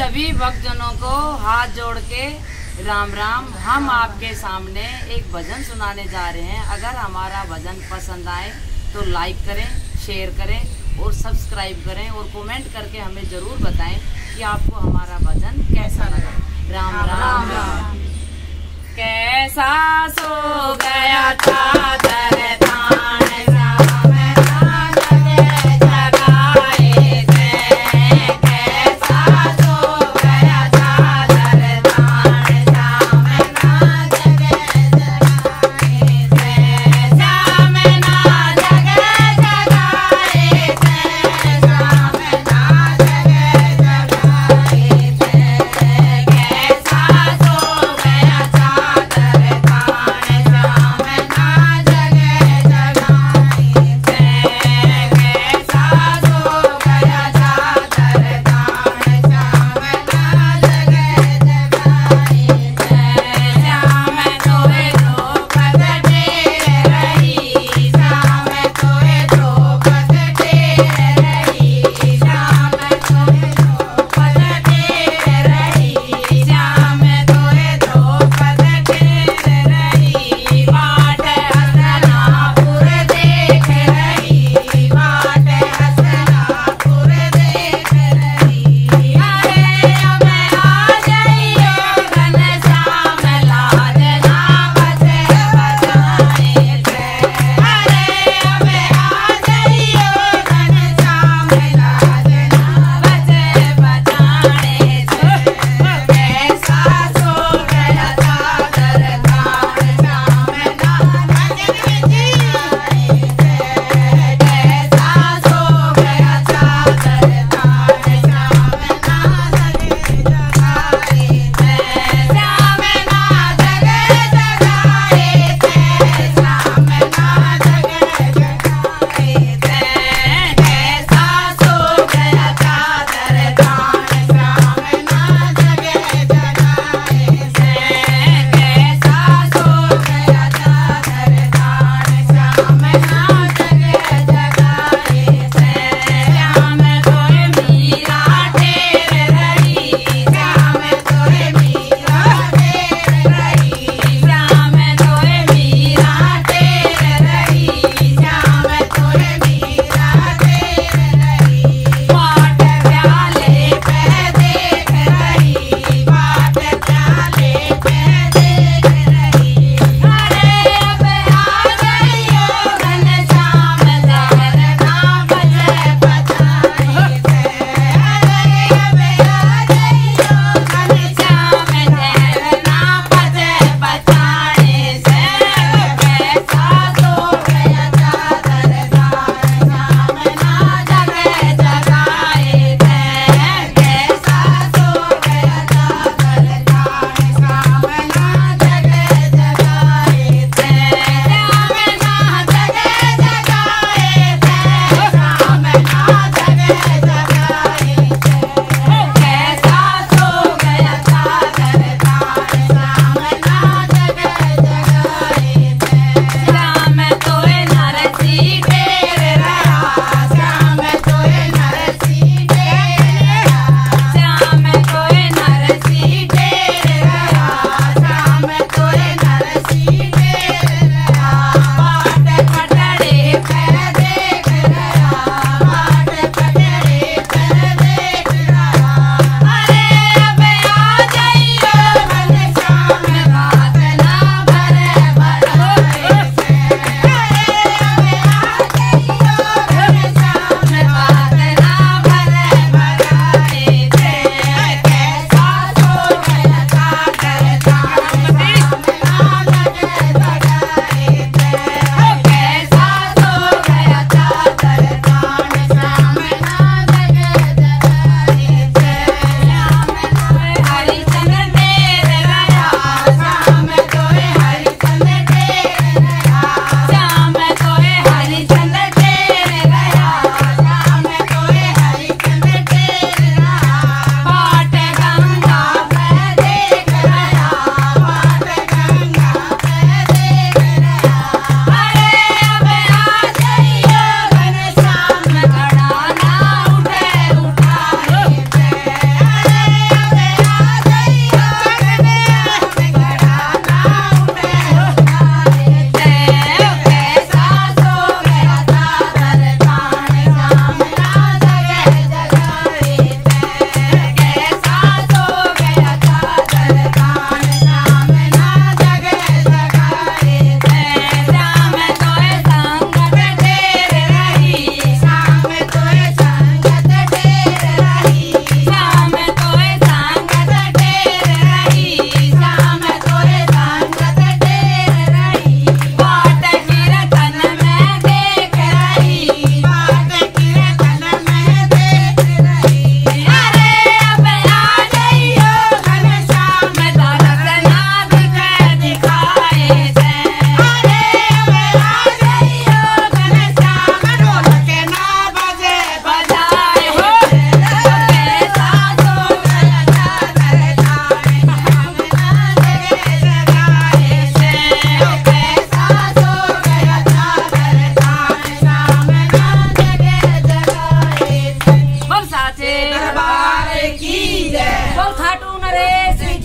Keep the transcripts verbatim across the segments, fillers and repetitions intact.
सभी भक्तजनों को हाथ जोड़ के राम राम। हम आपके सामने एक भजन सुनाने जा रहे हैं। अगर हमारा भजन पसंद आए तो लाइक करें, शेयर करें और सब्सक्राइब करें और कमेंट करके हमें ज़रूर बताएं कि आपको हमारा भजन कैसा लगा। राम राम, राम। कैसा सो गया था तरतान Now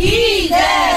He